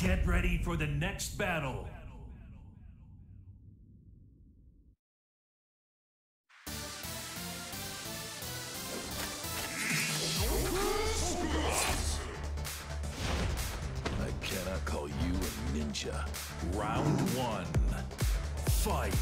Get ready for the next battle. I cannot call you a ninja. Round one. Fight.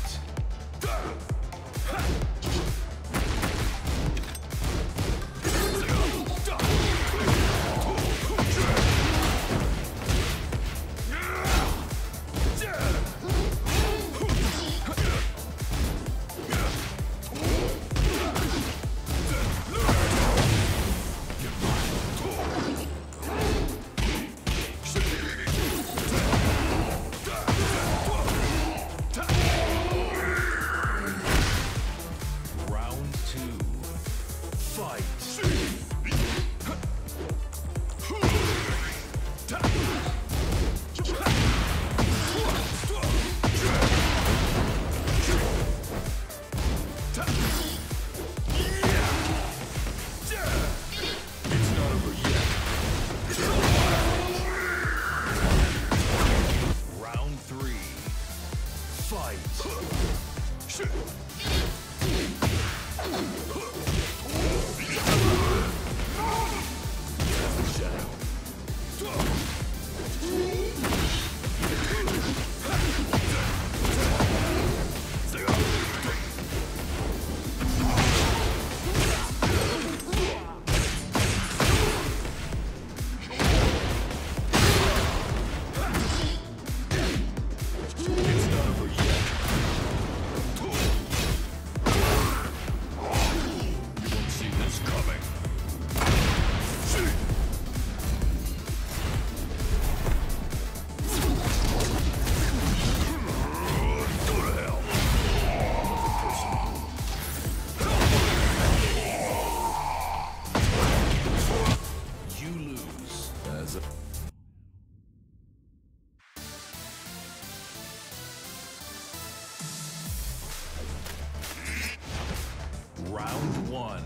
Round one,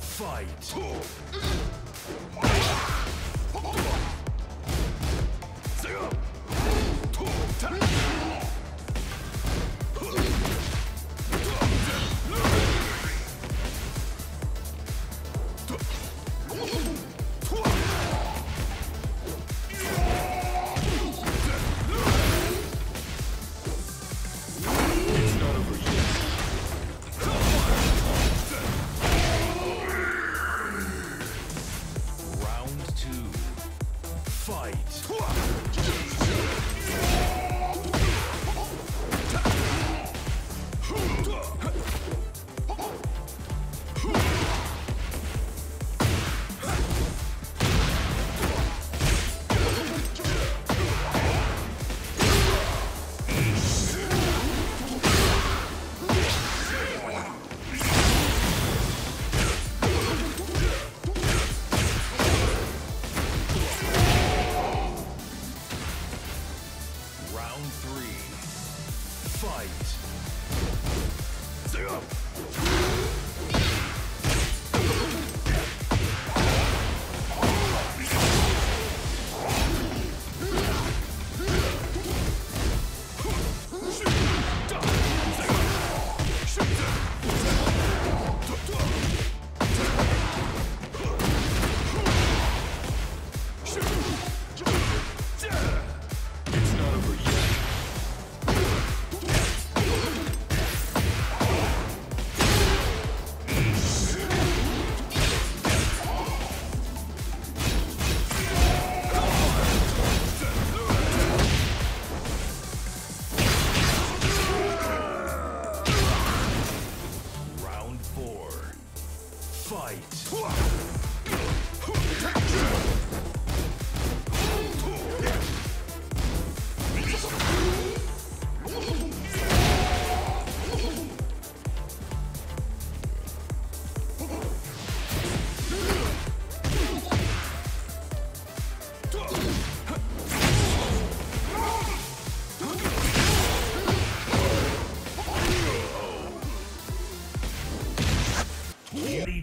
fight.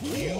Yeah.